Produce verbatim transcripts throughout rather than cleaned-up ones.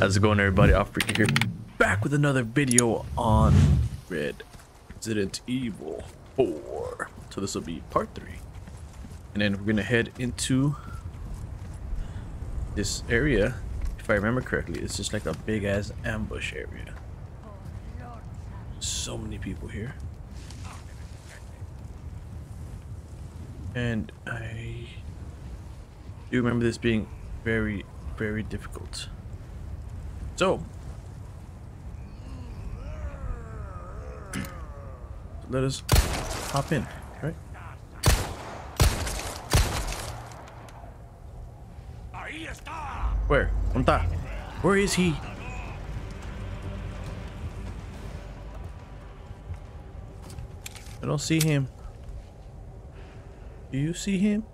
How's it going, everybody? AlphaRique here, back with another video on Resident Evil four. So this will be part three. And then we're going to head into this area. If I remember correctly, it's just like a big ass ambush area. So many people here. And I do remember this being very, very difficult. So, let us hop in, right? Where? Where is he? I don't see him. Do you see him?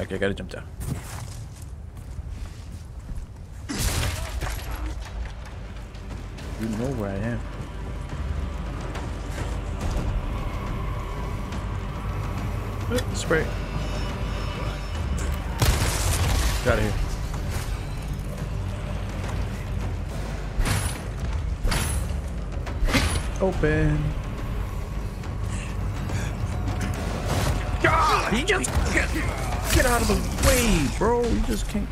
Okay, I gotta jump down. You know where I am. Oh, spray. Get out of here. Open. God, you just get, get out of the way, bro. You just can't.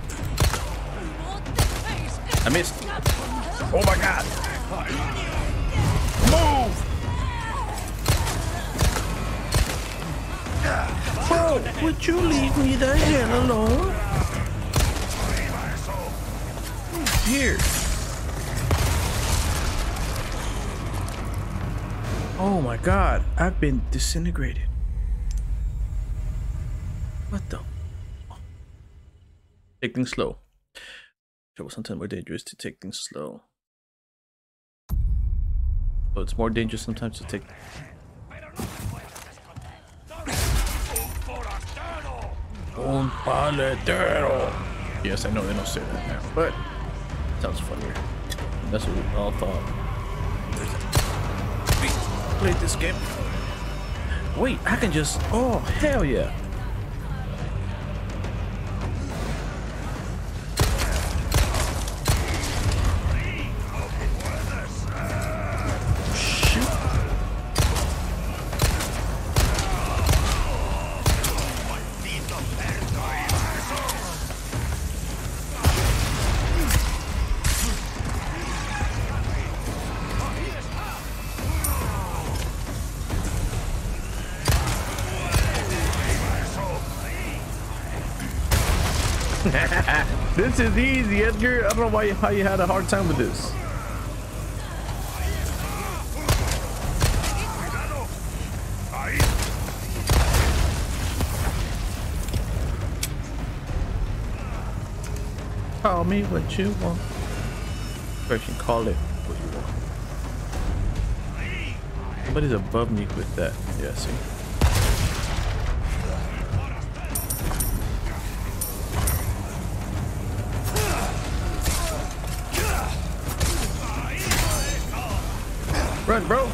I missed. Oh my God. Move! Bro, would you leave me the hell alone? Here. Oh my God, I've been disintegrated. What the? Oh. Take things slow. Sometimes more dangerous to take things slow. So it's more dangerous sometimes to take. Un paletero. Yes, I know they don't say that now, but it sounds funnier. That's what we all thought. Play this game. Wait, I can just. Oh hell yeah! This is easy, Edgar. I don't know why you, how you had a hard time with this. Call me what you want. Or you can call it what you want. Somebody's above me with that. Yeah, see. Run, bro.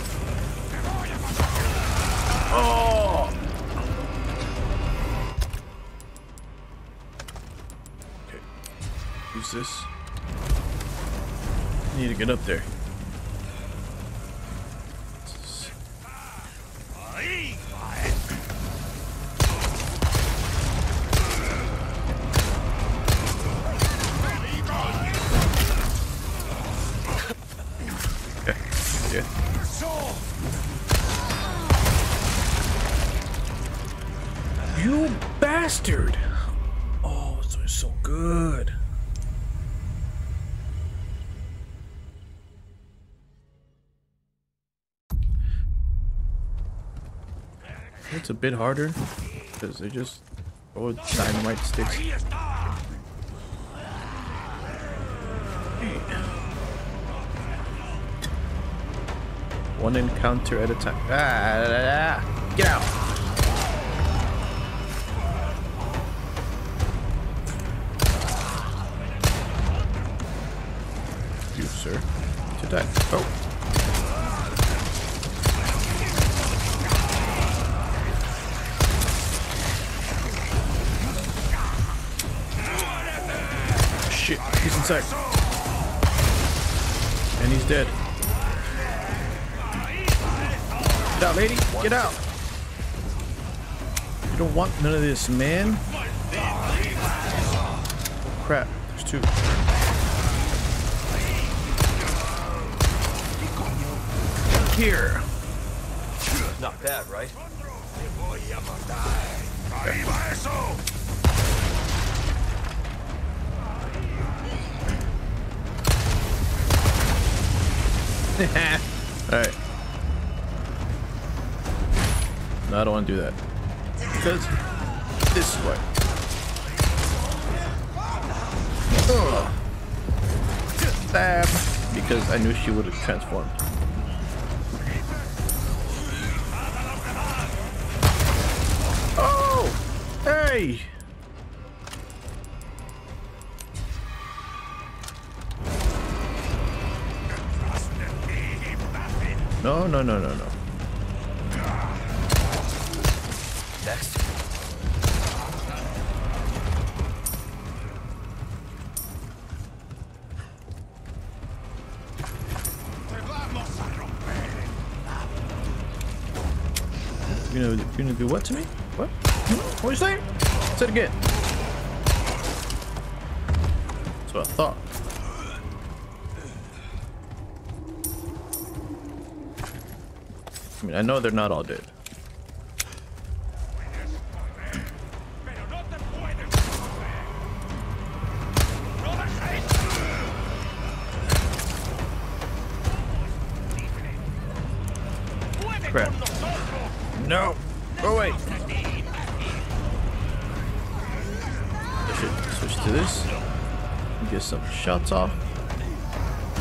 Oh. Okay. Use this. I need to get up there. You bastard! Oh, it's doing so good. It's a bit harder because they just throw dynamite sticks. One encounter at a time. Ah, get out! Sir, to die. Oh. Shit. He's inside. And he's dead. Get out, lady. Get out. You don't want none of this, man. Oh, crap. There's two. Here. Not bad, right? Yeah. Alright. No, I don't want to do that. Because this way. Ugh. Stab. Because I knew she would have transformed. Oh! Hey! No, no, no, no, no. Next. You're gonna, you're gonna do what to me? What? What you saying? Say it again. That's what I thought. I mean, I know they're not all dead. Crap. No! Go away! I should switch to this. Get some shots off.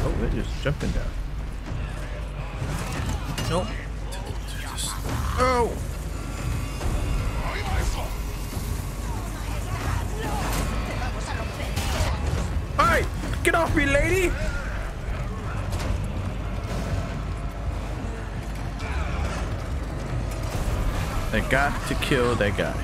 Oh, they're just jumping down. Nope. Oh! Hey! Get off me, lady! They got to kill that guy.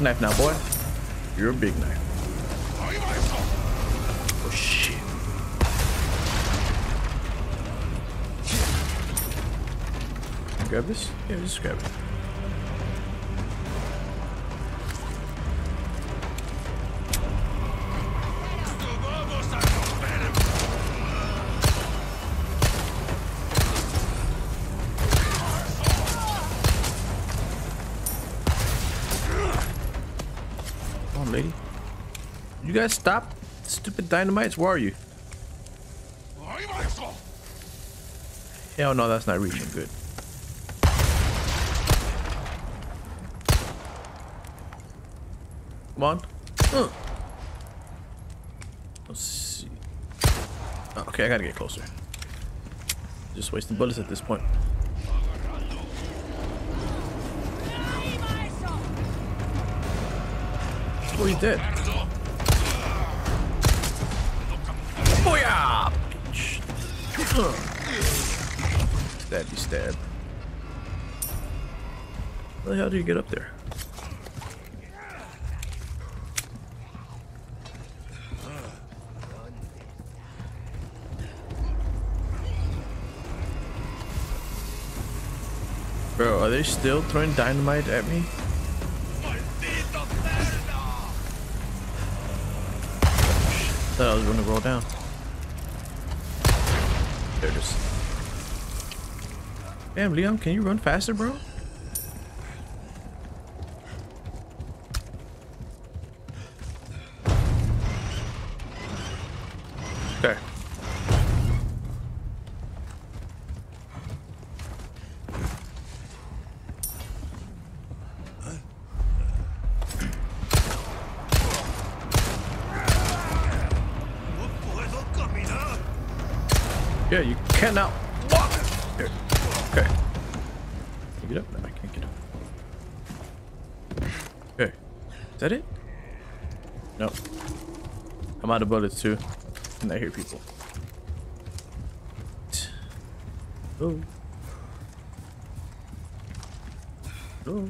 Knife now, boy. You're a big knife. Oh shit. Grab this? Yeah, just grab it. You guys stop? Stupid dynamites, where are you? Hell no, that's not reaching good. Come on. Uh. Let's see. Oh, okay, I gotta get closer. Just wasting bullets at this point. Oh, he's dead. Stabby stab. How the hell do you get up there? Bro, are they still throwing dynamite at me? I thought I was gonna roll down. There it is. Damn, Leon, can you run faster, bro? Yeah, you cannot walk. Here. Okay. Can you get up? No, I can't get up. Okay. Is that it? No. I'm out of bullets too. And I hear people. Oh. Oh.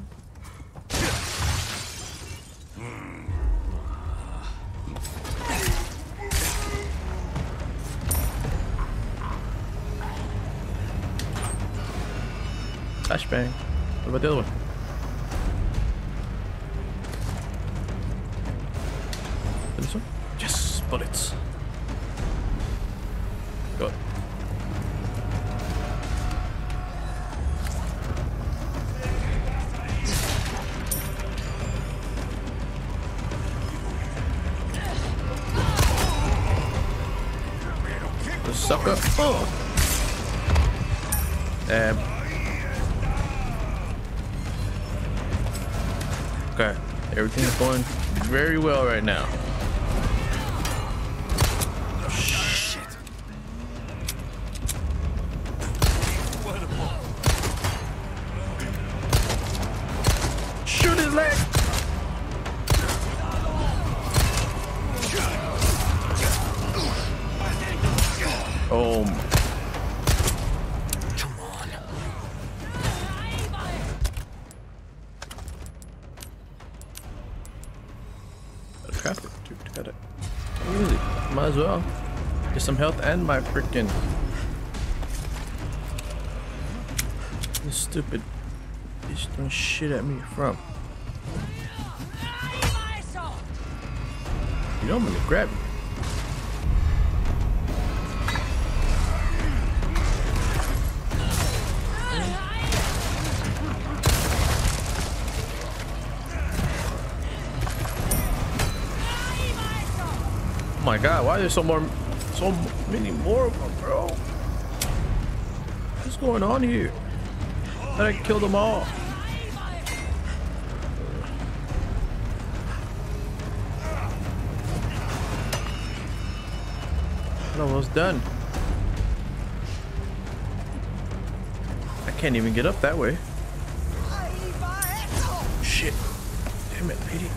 Flashbang. What about the other one? This one? Yes, bullets. Go. The sucker. Oh. Damn. Okay, everything's going very well right now. Shit. Shoot his leg. Oh my. As well, get some health and my freaking stupid bitch throwing shit at me from. You don't want to grab me. Oh my god, why are there so more so many more of them, bro? What's going on here? I didn't kill them all. I'm almost done. I can't even get up that way. Shit. Damn it, lady.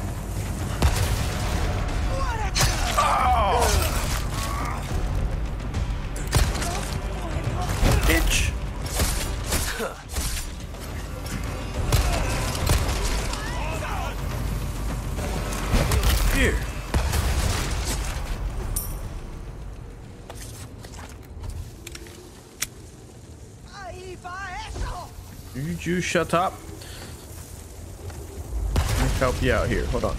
Bitch. Here. You you shut up. Let me help you out here. Hold on.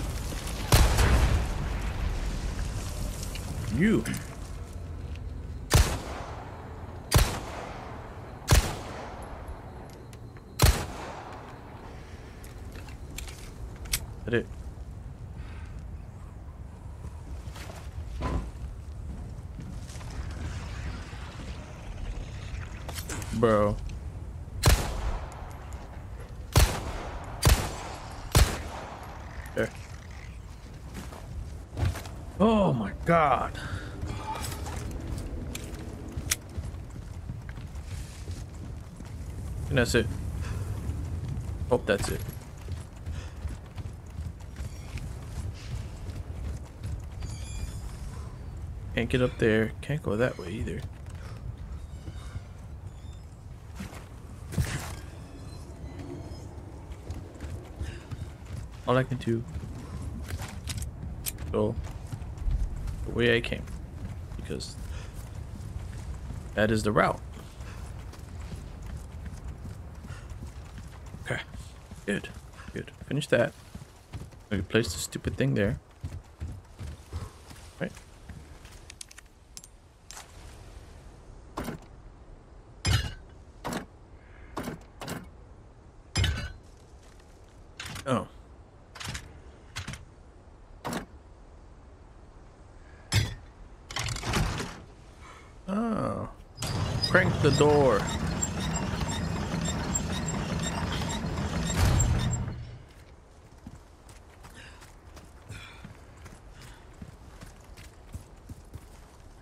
You. That it. Bro. There. Oh my god. And that's it. Hope that's it. Can't get up there. Can't go that way either. All I can do is go the way I came, because that is the route. Okay, good, good. Finish that. We place the stupid thing there. Right. Oh. Oh. Crank the door.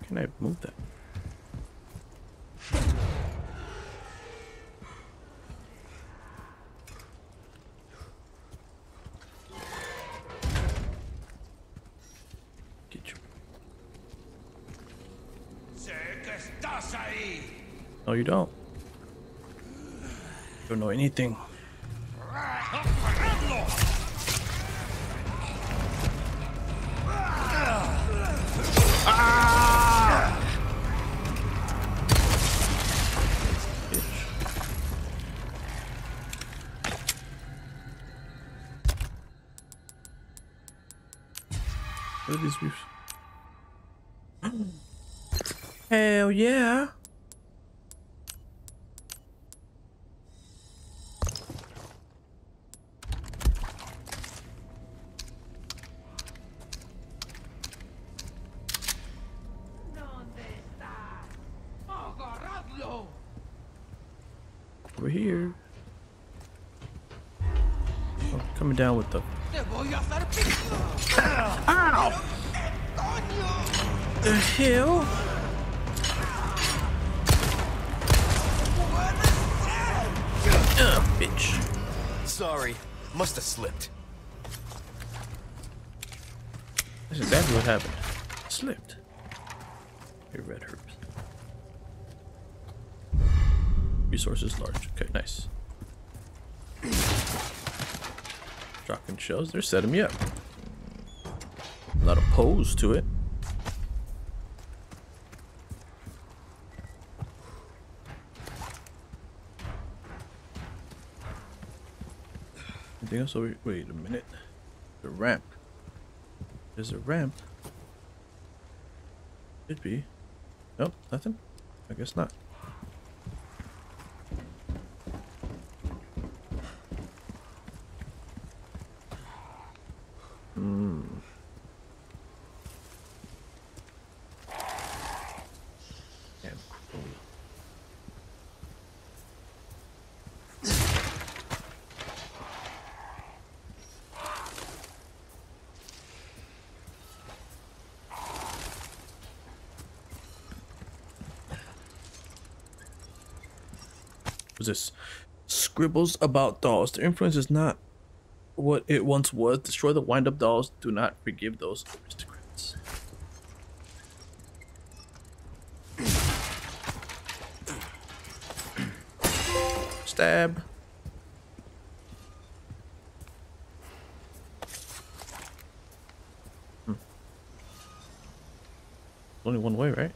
Can I move that? No, you don't. You don't know anything. Ah! What are these beefs? Hell yeah! We're here. Oh, coming down with the. Ow! The hell? Ugh, bitch. Sorry, must have slipped. That's exactly what happened. Slipped. Hey, red herb. Resources large. Okay, nice. Shotgun shells. They're setting me up. I'm not opposed to it. Anything else over here? Wait a minute. The ramp. There's a ramp. Could be. Nope, nothing. I guess not. This scribbles about dolls. Their influence is not what it once was. Destroy the wind-up dolls. Do not forgive those aristocrats. Stab. Hmm. Only one way, right?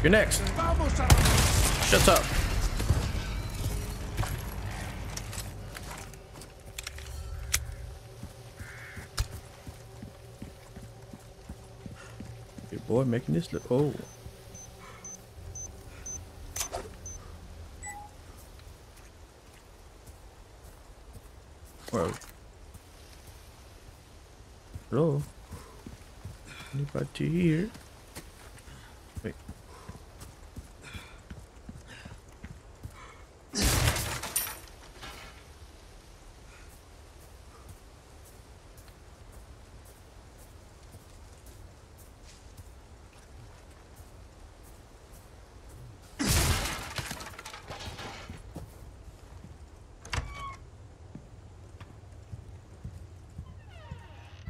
You're next. Shut up. Good boy, making this look. Oh. Whoa. Hello. Anybody here? Wait.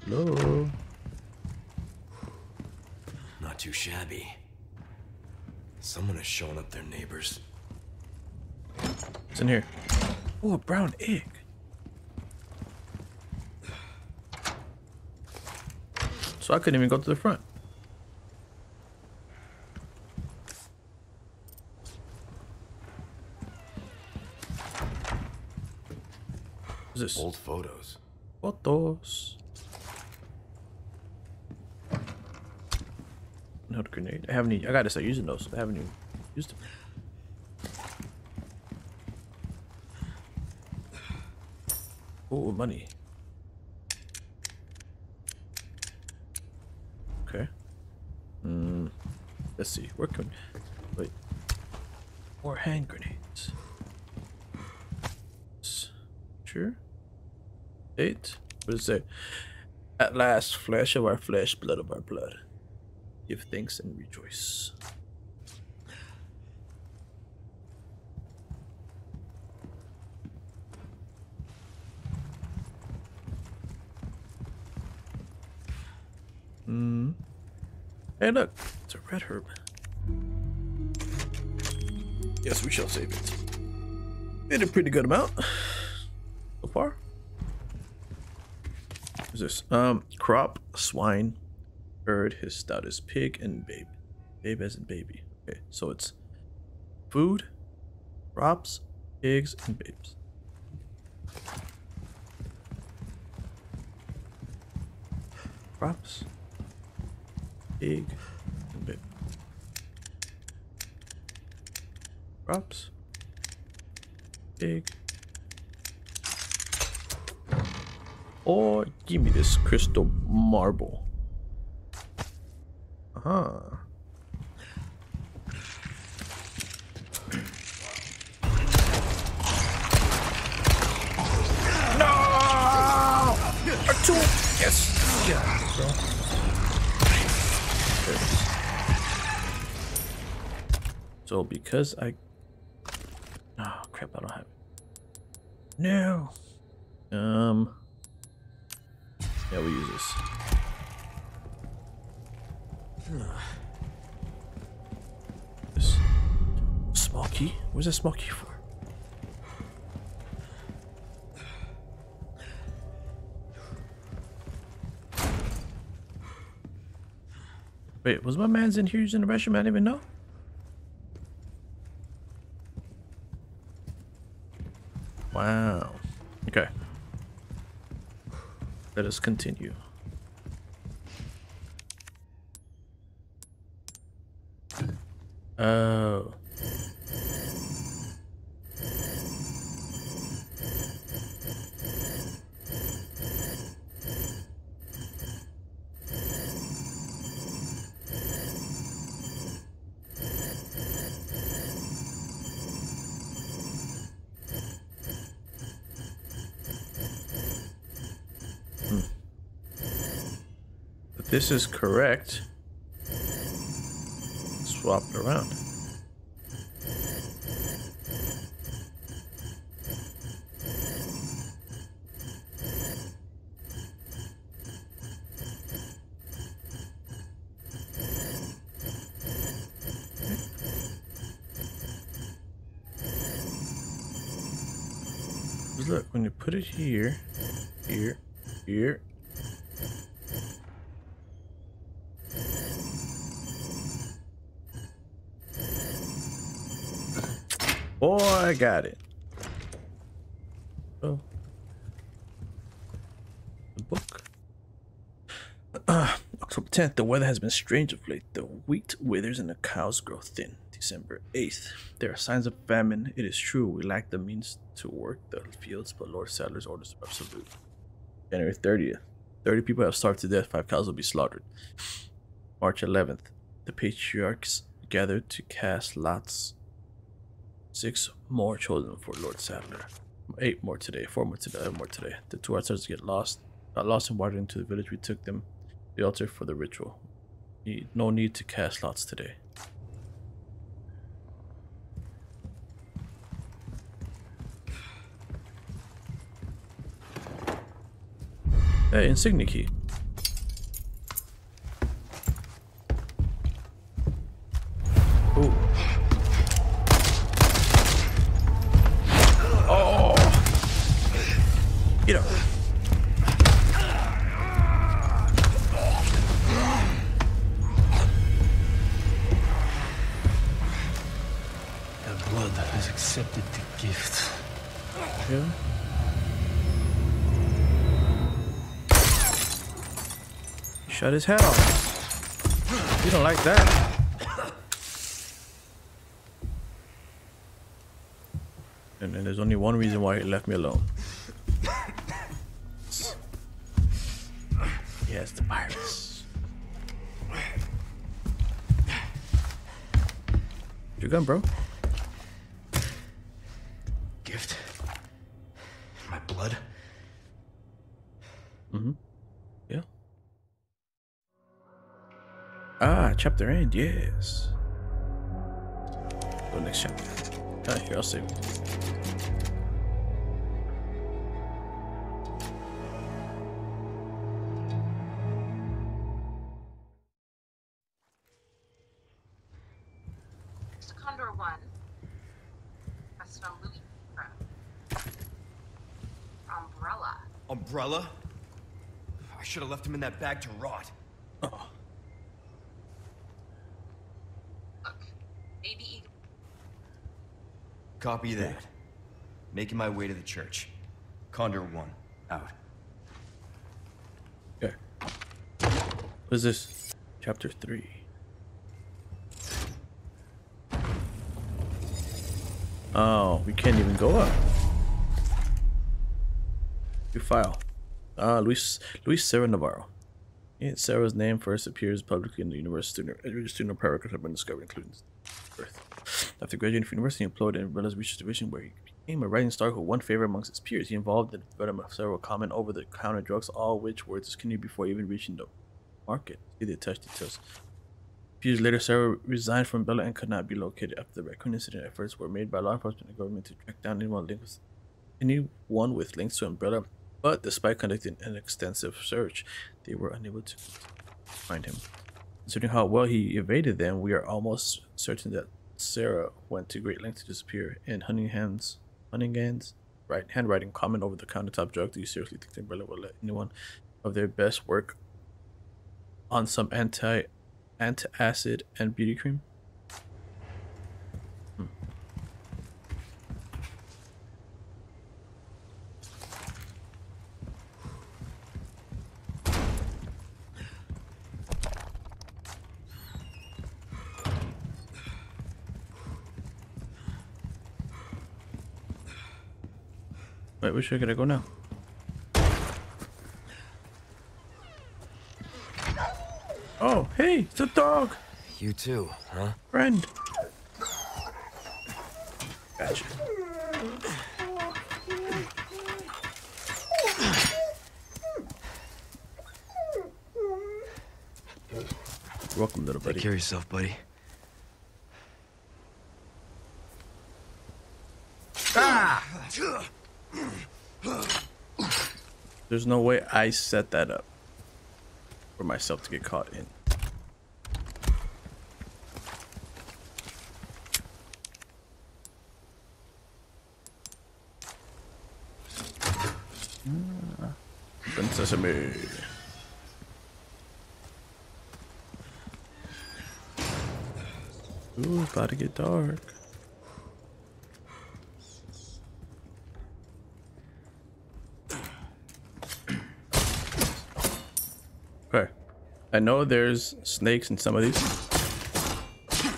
Hello. Not too shabby. Someone has shown up their neighbors. What's in here? Oh, a brown egg. So I couldn't even go to the front. What's this? Old photos. Photos. Another grenade. I haven't even, I gotta start using those. I haven't even used them. Oh, money. Okay. Mm, let's see. Where can we... Wait. More hand grenades. Sure. Eight. What is that? At last, flesh of our flesh, blood of our blood. Give thanks and rejoice. Mm. Hey, look, it's a red herb. Yes, we shall save it. Made a pretty good amount so far. What's this? Um, crop, swine, herd, his stoutest pig, and babe. Babe as in baby. Okay, so it's food, crops, pigs, and babes. Crops. Pig and babe. Crops. Pig. Or give me this crystal marble. Uh-huh. No! Or two! Yes! Yeah, bro. So because I, oh crap, I don't have it. No. Um. Yeah, we use this. This small key. Where's that small key for? Wait, was my man's in here using the restroom? I didn't even know. Wow. Okay. Let us continue. Oh. This is correct. Swap it around. Look, when you put it here, here, here. Boy, I got it. Oh, the book. Uh, October tenth. The weather has been strange of late. The wheat withers and the cows grow thin. December eighth. There are signs of famine. It is true. We lack the means to work the fields, but Lord Saddler's orders are absolute. January thirtieth. thirty people have starved to death. Five cows will be slaughtered. March eleventh. The patriarchs gather to cast lots. Six more chosen for Lord Saddler. Eight more today. Four more today. Eight more today. The two outsiders get lost. Got lost and wandered into the village. We took them to the altar for the ritual. Need, no need to cast lots today. Hey, insignia key. the gift. Yeah. Shut his head off. You don't like that. And then there's only one reason why he left me alone. Yes, the pirates. Your gun, bro. Gift. My blood. Mm-hmm. Yeah. Ah, chapter end, yes. Go next chapter. Ah, here, I'll save it. Umbrella? I should have left him in that bag to rot. Oh. Look, maybe. Copy that. Making my way to the church. Condor one, out. Okay. What is this? Chapter three. Oh, we can't even go up. New file. Ah, uh, Luis Luis Sarah Navarro. Yeah, Sarah's name first appears publicly in the university. Student, student of private have been discovered, including birth. After graduating from university, he employed in Umbrella's research division, where he became a writing star who won favor amongst his peers. He involved in the development of several common over-the-counter drugs, all which were discontinued before even reaching the market. He did touch details. A few years later, Sarah resigned from Umbrella and could not be located after the raccoon incident. Efforts were made by law enforcement and government to track down anyone linked with anyone with links to Umbrella. But despite conducting an extensive search, they were unable to find him. Considering how well he evaded them, we are almost certain that Sarah went to great lengths to disappear. In Huntingham's, Huntingham's right handwriting, common over the countertop drug. Do you seriously think the Umbrella will let anyone of their best work on some anti antacid and beauty cream? Wait, which way can I go now? Oh, hey, it's a dog! You too, huh? Friend! Gotcha. Welcome, little buddy. Take care of yourself, buddy. Ah! There's no way I set that up for myself to get caught in. Ah, Princess Amy. Ooh, about to get dark. I know there's snakes in some of these.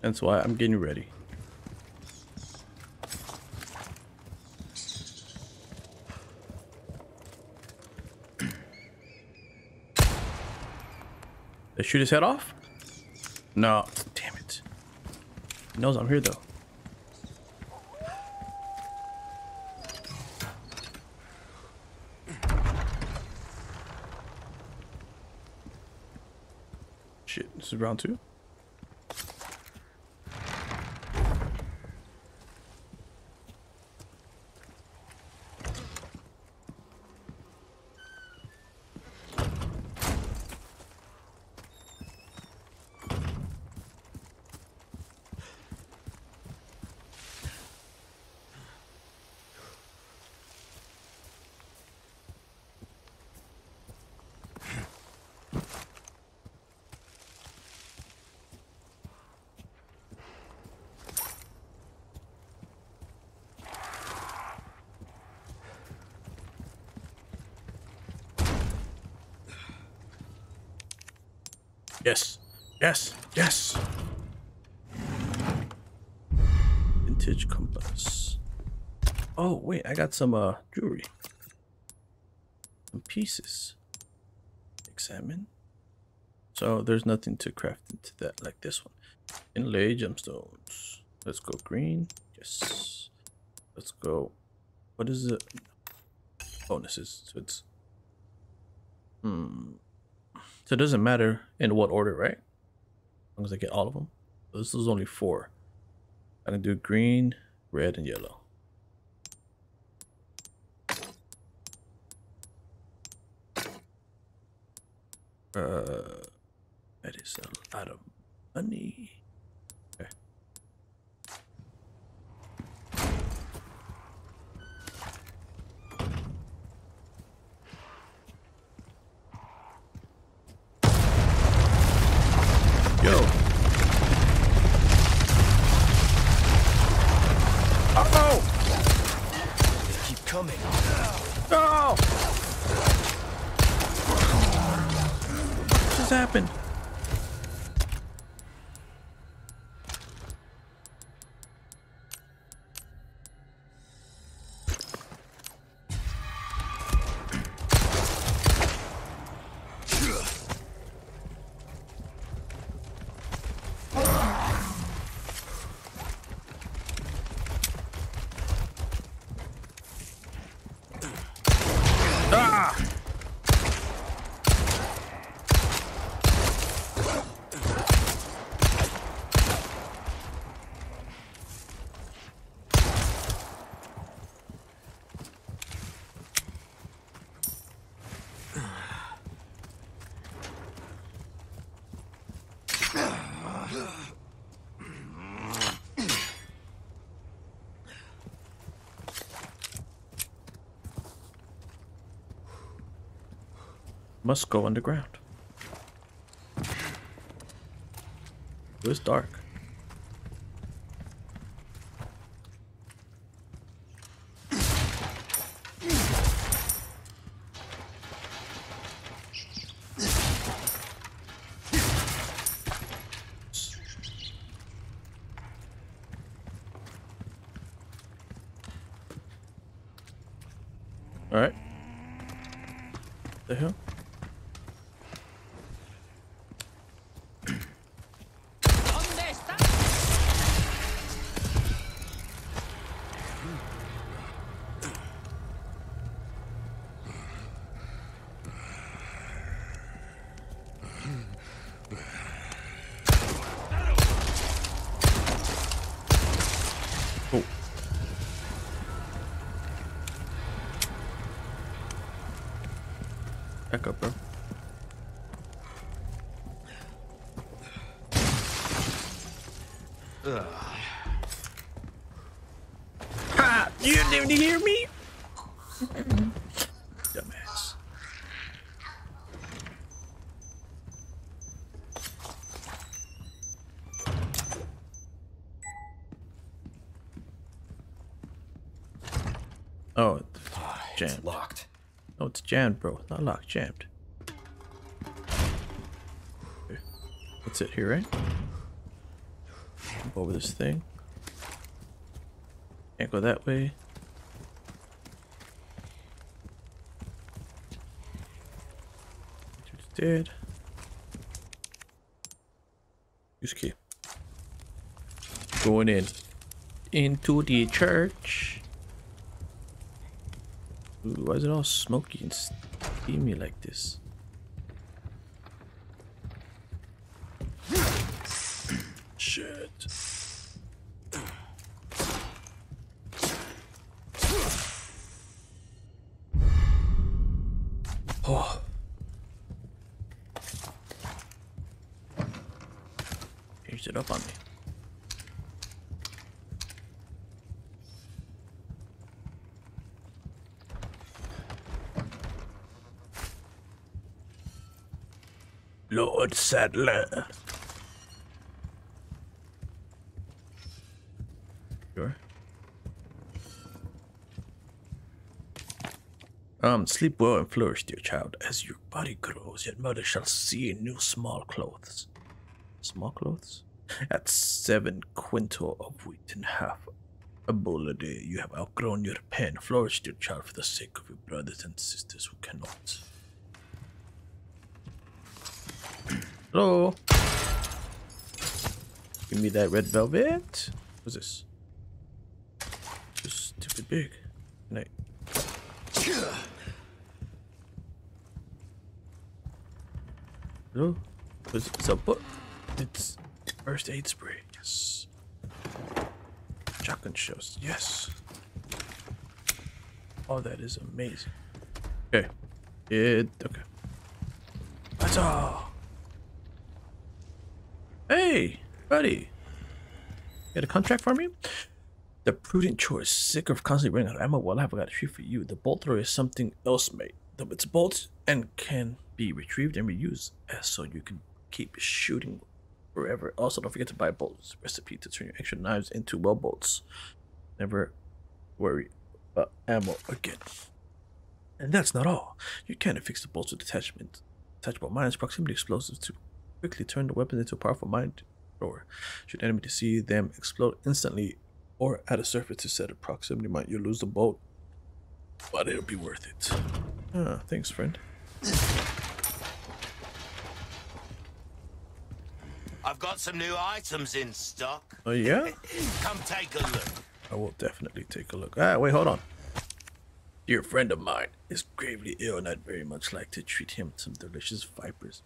That's why I'm getting ready. They shoot his head off? No, damn it. He knows I'm here though. This is round two. Yes. Yes. Yes. Vintage compass. Oh, wait. I got some uh, jewelry. Some pieces. Examine. So there's nothing to craft into that like this one. Inlay gemstones. Let's go green. Yes. Let's go. What is it? Bonuses. So it's. Hmm. So it doesn't matter in what order, right? As long as I get all of them. So this is only four. I can do green, red, and yellow. Uh, that is a lot of money. Okay. Yo. Uh-oh. They keep coming. No. What just happened? Must go underground. It was dark. All right. The hell? Back up, bro. Ugh. Ha! You didn't even hear me? Dumbass. Oh, it's jammed. It's locked. No, it's jammed, bro. Not locked, jammed. Okay. That's it here, right? Jump over this thing. Can't go that way. It's dead. Use key. Going in. Into the church. Ooh, why is it all smoky and steamy like this? Shit. Oh. Changed it up on me. Lord Saddler. Sure. Um, sleep well and flourish, dear child. As your body grows, your mother shall see new small clothes. Small clothes? At seven quintal of wheat and half a bowl a day, you have outgrown your pen. Flourish, dear child, for the sake of your brothers and sisters who cannot. Hello? Give me that red velvet. What's this? This is stupid big. Can I... Hello? What's it? It's a book. It's first aid spray. Yes. Shotgun shells. Yes. Oh, that is amazing. Okay. It. Okay. That's all. Hey, buddy. You got a contract for me? The prudent choice, sick of constantly running out of ammo. Well, I've got a treat for you. The bolt thrower is something else, mate. Though it's bolts and can be retrieved and reused, so you can keep shooting forever. Also, don't forget to buy bolts recipe to turn your extra knives into well bolts. Never worry about ammo again. And that's not all. You can fix the bolts with detachment, detachable mines, proximity explosives to quickly turn the weapon into a powerful mine thrower. Should enemy to see them explode instantly. Or at a surface to set a proximity mine, you lose the bolt, but it'll be worth it. Ah, thanks, friend. I've got some new items in stock. Oh yeah? Come take a look. I will definitely take a look. Ah, wait, hold on. Dear friend of mine is gravely ill, and I'd very much like to treat him some delicious vipers.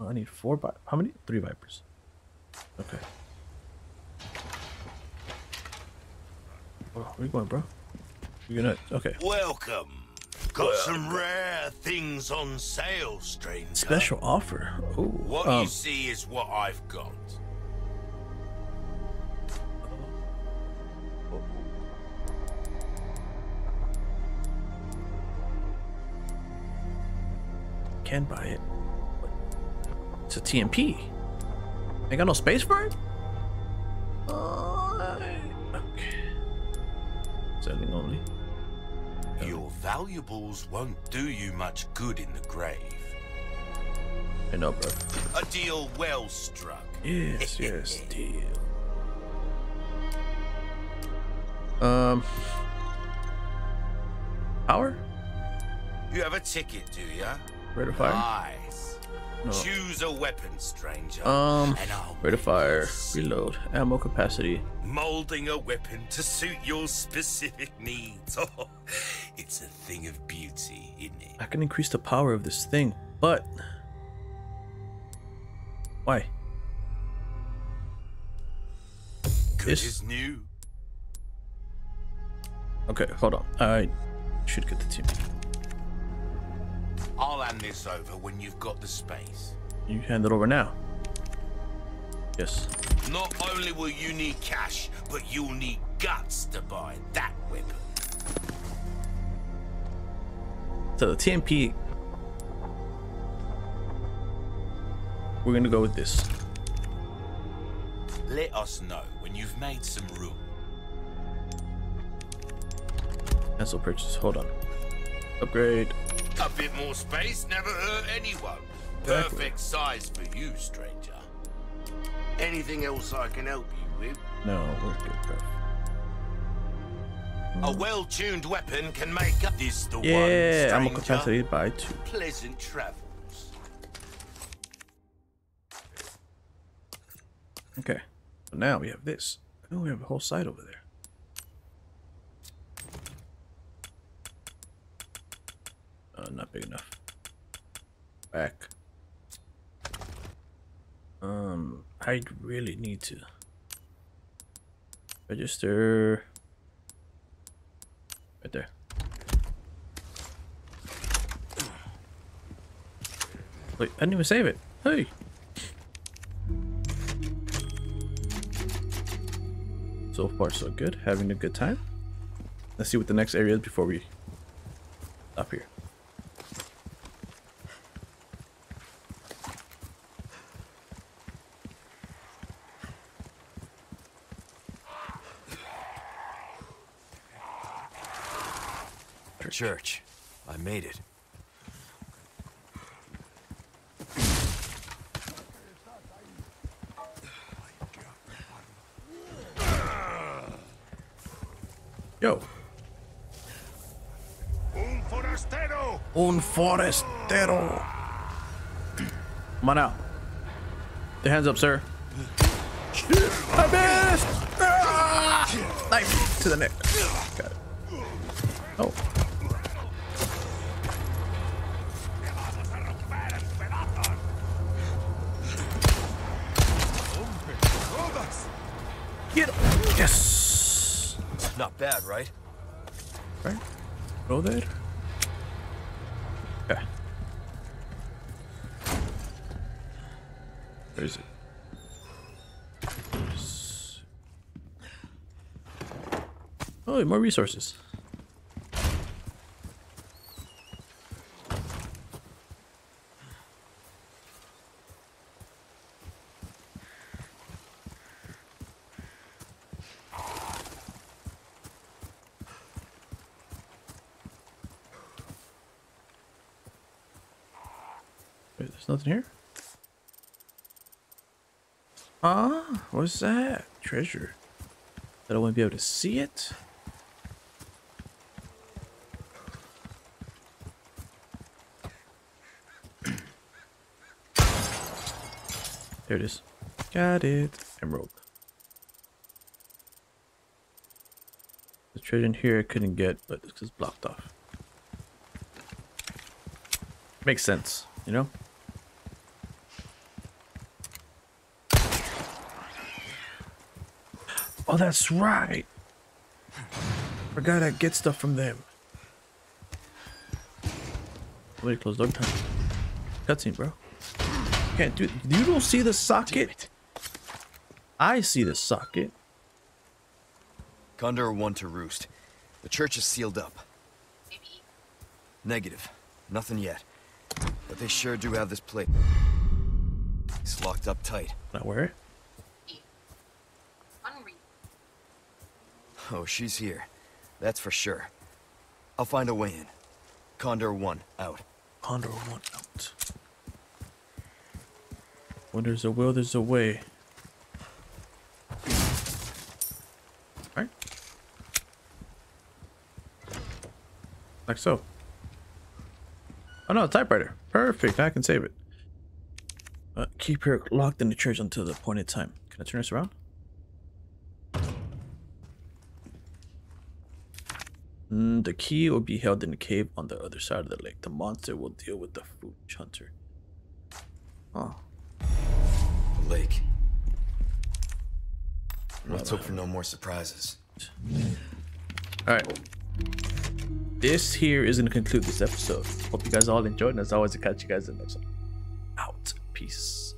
Oh, I need four vi- How many? Three vipers. Okay. Where are you going, bro? You're gonna okay. Welcome. Got well, some rare things on sale, stranger. Special offer. Ooh. What um, you see is what I've got. Can buy it. It's a T M P. Ain't got no space for it? Uh, okay. Selling only. Yeah. Your valuables won't do you much good in the grave. I know, bro. A deal well struck. Yes, yes, deal. Um. Power? You have a ticket, do ya? Rate of fire? Nice. No. Choose a weapon, stranger. Um, rate of fire, reload, ammo capacity. Molding a weapon to suit your specific needs. Oh, it's a thing of beauty, isn't it? I can increase the power of this thing, but why? Good this is new. Okay, hold on. I should get the team. I'll hand this over when you've got the space. You hand it over now. Yes. Not only will you need cash, but you'll need guts to buy that weapon. So the T M P. We're gonna go with this. Let us know when you've made some room. Cancel purchase. Hold on. Upgrade. A bit more space never hurt anyone. Exactly. Perfect size for you, stranger. Anything else I can help you with? No, we're good, bro. Mm. A well-tuned weapon can make up this the yeah, one. Yeah, I'm incapacitated by two. Pleasant travels. Okay, so now we have this. Oh, we have a whole side over there. Uh, not big enough. Back. Um, I really need to register right there. Wait, I didn't even save it. Hey. So far, so good. Having a good time. Let's see what the next area is before we stop here. Church. I made it. Yo. Un forastero. Un forastero. Come on out. Your hands up, sir. I missed. Ah! Knife to the neck. Got it. Oh. Get him. Yes. Not bad, right? Right. Go there. Okay. Where is it? Oh, more resources. Wait, there's nothing here? Ah, what's that? Treasure. That I wouldn't be able to see it? There it is. Got it. Emerald. The treasure in here I couldn't get, but it's just blocked off. Makes sense, you know? Oh, that's right. Forgot I get stuff from them. Wait, close door time. Cutscene, bro. Can't do it. You don't see the socket. I see the socket. Condor one to roost. The church is sealed up. Negative. Nothing yet. But they sure do have this plate. It's locked up tight. Not where? Oh, she's here. That's for sure. I'll find a way in. Condor one out. Condor one out. When there's a will, there's a way. Alright. Like so. Oh no, a typewriter. Perfect. I can save it. Uh, keep her locked in the church until the appointed time. Can I turn this around? Mm, the key will be held in the cave on the other side of the lake. The monster will deal with the food hunter. Oh. Lake. Let's hope for no more surprises. All right, this here is going to conclude this episode. Hope you guys all enjoyed, and as always, I'll catch you guys in the next one. Out. Peace.